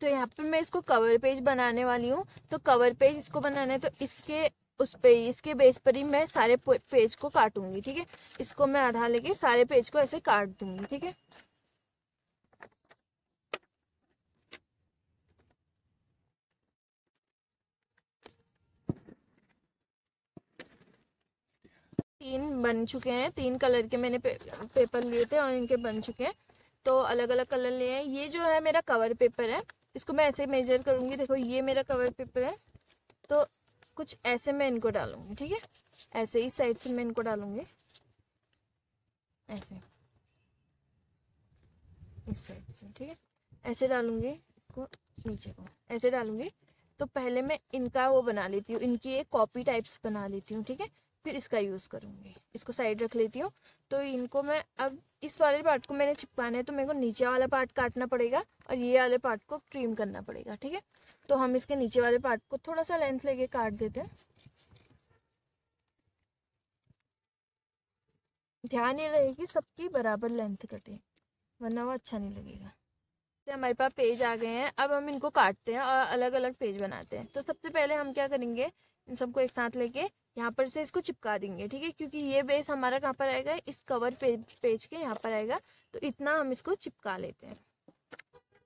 तो यहाँ पे मैं इसको कवर पेज बनाने वाली हूँ। तो कवर पेज इसको बनाना है तो इसके उस पे इसके बेस पर ही मैं सारे पेज को काटूंगी। ठीक है, इसको मैं आधा लेके सारे पेज को ऐसे काट दूंगी। ठीक है, तीन बन चुके हैं, तीन कलर के मैंने पेपर लिए थे और इनके बन चुके हैं। तो अलग अलग कलर लिए हैं। ये जो है मेरा कवर पेपर है, इसको मैं ऐसे मेजर करूंगी। देखो ये मेरा कवर पेपर है तो कुछ ऐसे मैं इनको डालूंगी। ठीक है, ऐसे इस साइड से मैं इनको डालूंगी, ऐसे इस साइड से। ठीक है, ऐसे डालूंगी, इसको नीचे को ऐसे डालूंगी। तो पहले मैं इनका वो बना लेती हूँ, इनकी एक कॉपी टाइप्स बना लेती हूँ। ठीक है, फिर इसका यूज़ करूँगी। इसको साइड रख लेती हूँ। तो इनको मैं अब इस वाले पार्ट को मैंने चिपकाना है तो मेरे को नीचे वाला पार्ट काटना पड़ेगा और ये वाले पार्ट को ट्रिम करना पड़ेगा। ठीक है, तो हम इसके नीचे वाले पार्ट को थोड़ा सा लेंथ लेके काट देते हैं। ध्यान ये रहे कि सबकी बराबर लेंथ कटे, वरना वो अच्छा नहीं लगेगा। तो हमारे पास पेज आ गए हैं। अब हम इनको काटते हैं और अलग अलग पेज बनाते हैं। तो सबसे पहले हम क्या करेंगे, इन सबको एक साथ लेके यहाँ पर से इसको चिपका देंगे। ठीक है, क्योंकि ये बेस हमारा कहाँ पर आएगा, इस कवर पेज के यहाँ पर आएगा। तो इतना हम इसको चिपका लेते हैं।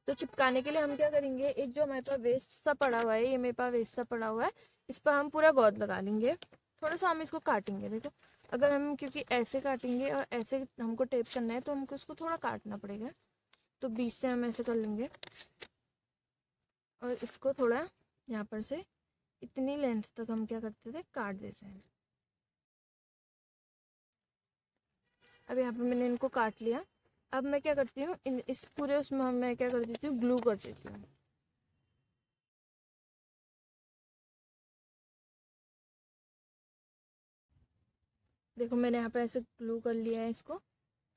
तो चिपकाने के लिए हम क्या करेंगे, एक जो हमारे पास वेस्ट सा पड़ा हुआ है, ये मेरे पास वेस्ट सा पड़ा हुआ है, इस पर हम पूरा गोद लगा लेंगे। थोड़ा सा हम इसको काटेंगे। देखो अगर हम क्योंकि ऐसे काटेंगे और ऐसे हमको टेप करना है तो हमको इसको थोड़ा काटना पड़ेगा। तो बीच से हम ऐसे कर लेंगे और इसको थोड़ा यहाँ पर से इतनी लेंथ तक हम क्या करते थे, काट देते हैं। अब यहाँ पे मैंने इनको काट लिया। अब मैं क्या करती हूँ, इस पूरे उसमें मैं क्या कर देती हूँ, ग्लू कर देती हूँ। देखो मैंने यहाँ पे ऐसे ग्लू कर लिया है इसको।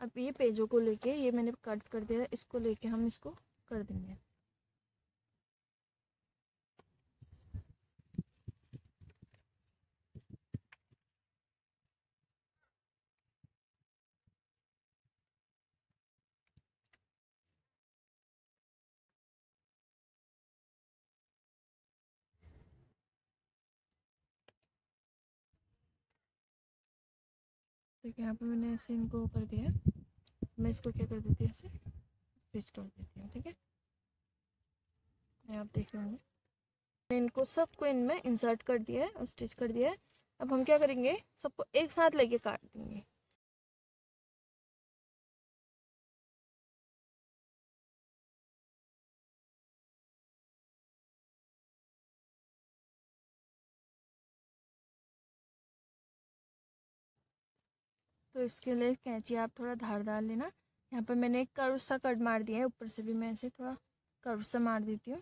अब ये पेजों को लेके, ये मैंने कट कर दिया, इसको लेके हम इसको कर देंगे। देखिए यहाँ पे मैंने ऐसे इनको कर दिया। मैं इसको क्या कर देती हूँ, ऐसे स्टिच कर देती हूँ। ठीक है, आप देख लेंगे। मैंने इनको सबको इनमें इंसर्ट कर दिया है और स्टिच कर दिया है। अब हम क्या करेंगे, सबको एक साथ लेके काट देंगे। तो इसके लिए कैंची आप थोड़ा धारदार लेना। यहाँ पर मैंने एक कर्व सा कट मार दिया है, ऊपर से भी मैं ऐसे थोड़ा कर्व सा मार देती हूँ।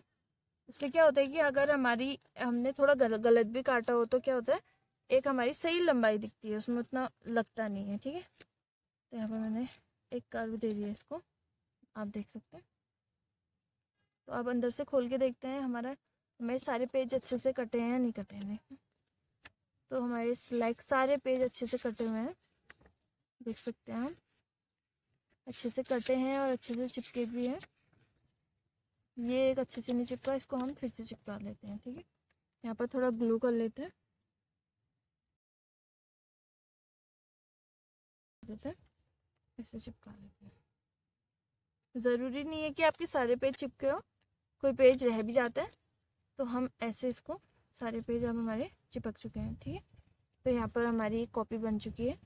उससे क्या होता है कि अगर हमने थोड़ा गलत भी काटा हो तो क्या होता है, एक हमारी सही लंबाई दिखती है, उसमें उतना लगता नहीं है। ठीक है, तो यहाँ पर मैंने एक कर्व दे दिया इसको, आप देख सकते हैं। तो आप अंदर से खोल के देखते हैं हमारे सारे पेज अच्छे से कटे हैं या नहीं कटे हैं। तो हमारे लाइक सारे पेज अच्छे से कटे हुए हैं, देख सकते हैं हम अच्छे से कटे हैं और अच्छे से चिपके भी हैं। ये एक अच्छे से नहीं चिपका, इसको हम फिर से चिपका लेते हैं। ठीक है, यहाँ पर थोड़ा ग्लू कर लेते हैं, ऐसे चिपका लेते हैं। ज़रूरी नहीं है कि आपके सारे पेज चिपके हो, कोई पेज रह भी जाता है। तो हम ऐसे इसको सारे पेज अब हमारे चिपक चुके हैं। ठीक है, तो यहाँ पर हमारी कॉपी बन चुकी है।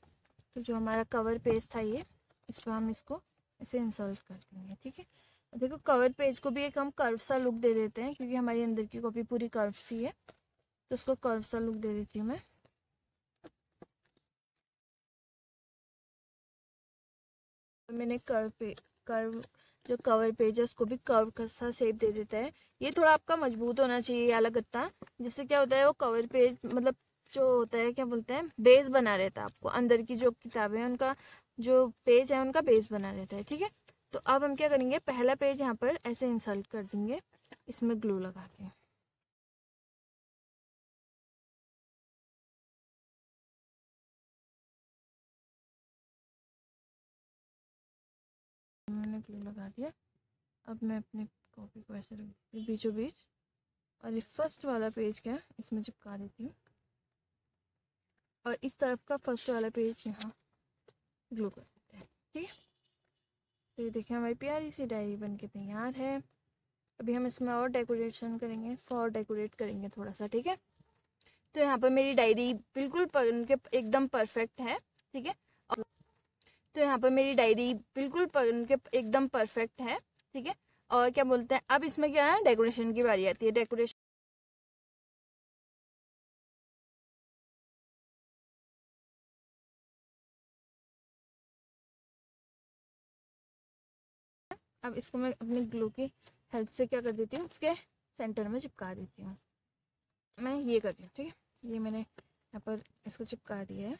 तो जो हमारा कवर पेज था ये, इस पर हम इसको ऐसे इंसर्ट कर देंगे। ठीक है, देखो कवर पेज को भी एक हम कर्व सा लुक दे देते हैं, क्योंकि हमारी अंदर की कॉपी पूरी कर्व सी है। तो उसको कर्व सा लुक दे देती हूँ मैं। तो मैंने कर्व जो कवर पेज है उसको भी कर्व का सा शेप दे देता है। ये थोड़ा आपका मजबूत होना चाहिए वाला गत्ता, जिससे क्या होता है वो कवर पेज मतलब जो होता है क्या बोलते हैं, बेस बना रहता है। आपको अंदर की जो किताबें हैं उनका जो पेज है उनका बेस बना रहता है। ठीक है, तो अब हम क्या करेंगे, पहला पेज यहाँ पर ऐसे इंसर्ट कर देंगे इसमें ग्लू लगा के। मैंने ग्लू लगा दिया। अब मैं अपने कॉपी को ऐसे रख देती हूँ बीचों बीच, और ये फर्स्ट वाला पेज क्या है इसमें चिपका देती हूँ, और इस तरफ का फर्स्ट वाला पेज यहाँ ग्लू कर देते हैं। ठीक है, तो ये देखें हमारी प्यारी सी डायरी बन के तैयार है। अभी हम इसमें और डेकोरेशन करेंगे, इसको और डेकोरेट करेंगे थोड़ा सा। ठीक है, तो यहाँ पर मेरी डायरी बिल्कुल एकदम परफेक्ट है। ठीक है, तो यहाँ पर मेरी डायरी बिल्कुल एकदम परफेक्ट है। ठीक है, और क्या बोलते हैं, अब इसमें क्या है डेकोरेशन की बारी आती है। डेकोरेशन अब इसको मैं अपने ग्लू की हेल्प से क्या कर देती हूँ, उसके सेंटर में चिपका देती हूँ। मैं ये कर रही हूँ। ठीक है, ये मैंने यहाँ पर इसको चिपका दिया है।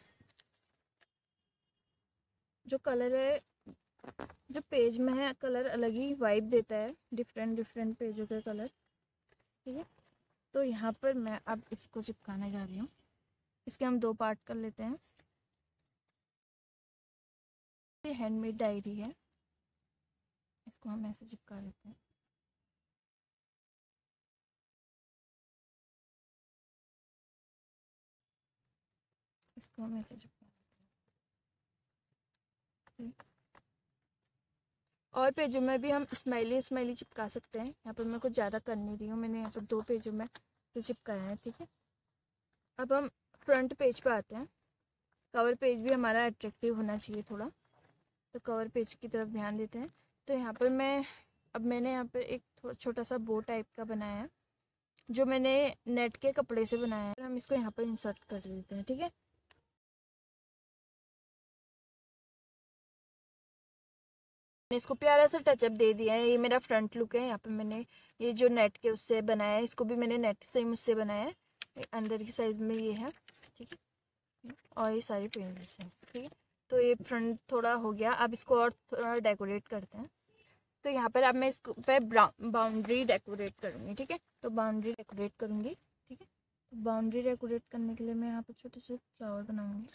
जो कलर है जो पेज में है, कलर अलग ही वाइब देता है, डिफरेंट पेजों के कलर। ठीक है, तो यहाँ पर मैं अब इसको चिपकाने जा रही हूँ। इसके हम दो पार्ट कर लेते हैं। ये हैंडमेड डायरी है, इसको हम ऐसे चिपका लेते हैं। इसको हम ऐसे चिपका लेते हैं। और पेजों में भी हम स्माइली चिपका सकते हैं। यहाँ पर मैं कुछ ज़्यादा कर नहीं रही हूँ, मैंने यहाँ पर दो पेजों में से चिपकाया है। ठीक है, अब हम फ्रंट पेज पर आते हैं। कवर पेज भी हमारा अट्रैक्टिव होना चाहिए थोड़ा, तो कवर पेज की तरफ ध्यान देते हैं। तो यहाँ पर मैंने यहाँ पर एक छोटा सा बो टाइप का बनाया है, जो मैंने नेट के कपड़े से बनाया है। हम इसको यहाँ पर इंसर्ट कर देते हैं। ठीक है, मैंने इसको प्यारा सा टचअप दे दिया है। ये मेरा फ्रंट लुक है। यहाँ पर मैंने ये जो नेट के उससे बनाया है, इसको भी मैंने नेट से ही मुझसे बनाया है। अंदर की साइज में ये है। ठीक है, और ये सारी पेंसिल्स हैं। ठीक है, तो ये फ्रंट थोड़ा हो गया। अब इसको और थोड़ा डेकोरेट करते हैं। तो यहाँ पर अब मैं इसको पे बाउंड्री डेकोरेट करूँगी। ठीक है, तो बाउंड्री डेकोरेट करूँगी। ठीक है, तो बाउंड्री डेकोरेट करने के लिए मैं यहाँ पर छोटे से फ्लावर बनाऊँगी।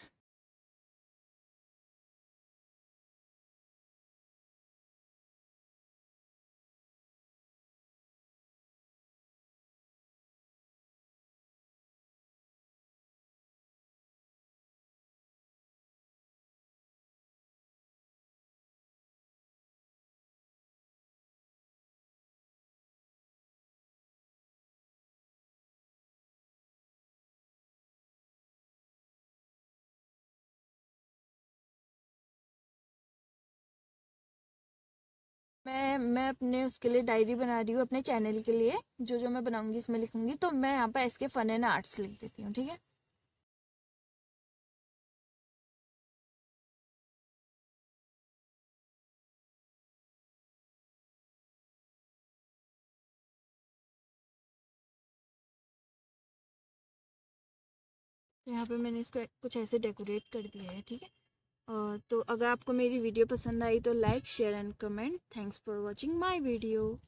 मैं अपने उसके लिए डायरी बना रही हूँ, अपने चैनल के लिए जो मैं बनाऊंगी इसमें लिखूंगी। तो मैं यहाँ पर एसके फन एंड आर्ट्स लिख देती हूँ। ठीक है, तो यहाँ पे मैंने इसको कुछ ऐसे डेकोरेट कर दिया है। ठीक है, तो अगर आपको मेरी वीडियो पसंद आई तो like, share and comment. Thanks for watching my video.